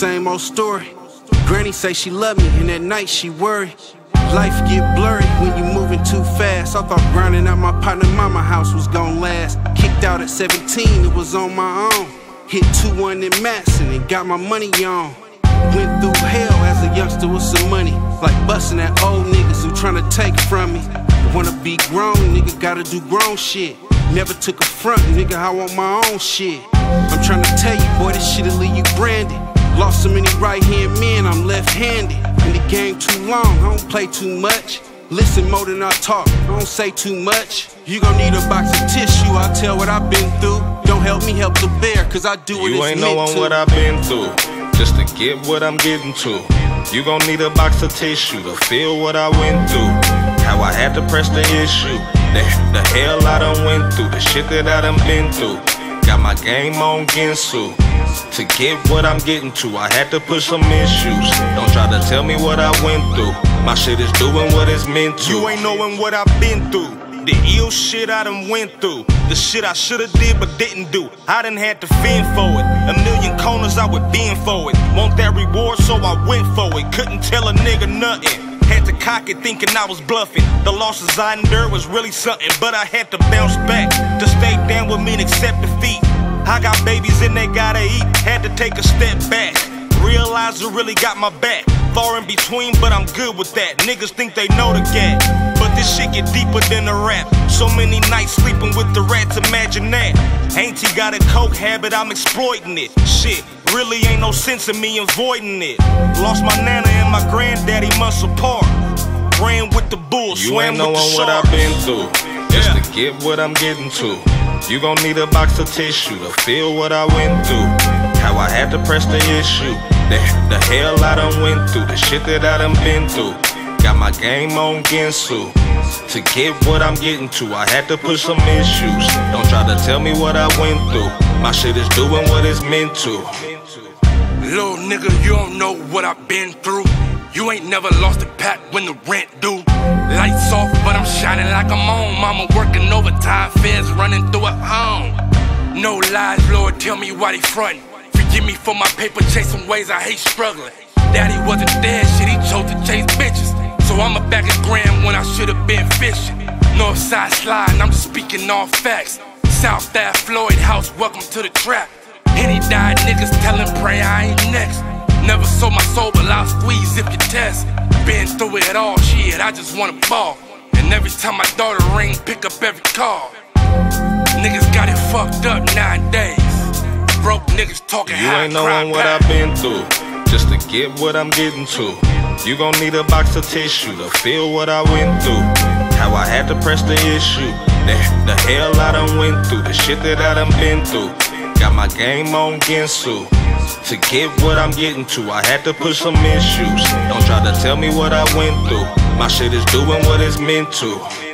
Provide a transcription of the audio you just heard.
same old story. Granny say she love me, and at night she worry. Life get blurry when you moving too fast. I thought grinding out my partner mama house was gon' last. Kicked out at 17, it was on my own. Hit 2-1 in mass and got my money on. Went through hell as a youngster with some money, like busting at old niggas who tryna take from me. Wanna be grown, nigga gotta do grown shit. Never took a front, nigga, I want my own shit. I'm tryna tell you, boy, this shit'll leave you branded. Lost so many right-hand men, I'm left-handed. In the game too long, I don't play too much. Listen more than I talk, I don't say too much. You gon' need a box of tissue, I'll tell what I've been through. Don't help me help the bear, cause I do what it's meant to. You ain't knowin' what I've been through, just to get what I'm getting to. You gon' need a box of tissue to feel what I went through. How I had to press the issue, the hell I done went through, the shit that I done been through. Got my game on Ginsu, to get what I'm getting to. I had to push some issues, don't try to tell me what I went through. My shit is doing what it's meant to. You ain't knowing what I've been through, the ill shit I done went through, the shit I shoulda did but didn't do. I done had to fend for it, a million corners I would bend for it. Want that reward so I went for it, couldn't tell a nigga nothing. Had to cock it thinking I was bluffing. The losses I endured was really something, but I had to bounce back. To stay down with me and accept defeat. I got babies and they gotta eat. Had to take a step back. Realize who really got my back. Far in between, but I'm good with that. Niggas think they know the gap, but this shit get deeper than a rap. So many nights sleeping with the rats, imagine that. Auntie got a coke habit, I'm exploiting it. Shit, really ain't no sense in me avoiding it. Lost my nana and my granddaddy months apart. Ran with the bull, swam with the sharks. You ain't knowin' what I've been through, just to get what I'm getting to. You gon' need a box of tissue to feel what I went through. How I had to press the issue, the hell I done went through, the shit that I done been through. Got my game on Ginsu, to get what I'm getting to. I had to push some issues, don't try to tell me what I went through. My shit is doing what it's meant to. Little nigga, you don't know what I've been through. You ain't never lost a pack when the rent due. Lights off, but I'm shining like I'm on. Mama working overtime, feds running through it on. No lies, Lord, tell me why they frontin'. Give me for my paper, chasing ways I hate struggling. Daddy wasn't there, shit, he chose to chase bitches. So I'ma back at Graham when I should've been fishing. Northside sliding, I'm just speaking all facts. South Ave, Floyd House, welcome to the trap. Henny died, niggas telling pray I ain't next. Never sold my soul, but I'll squeeze if you test. Been through it all, shit, I just wanna ball. And every time my daughter ring, pick up every call. Niggas got it fucked up nowadays. Broke niggas talking. You ain't knowin' what I've been through, just to get what I'm getting to. You gon' need a box of tissue to feel what I went through. How I had to press the issue, the hell I done went through, the shit that I done been through. Got my game on Ginsu, to get what I'm getting to. I had to push some issues, don't try to tell me what I went through. My shit is doing what it's meant to.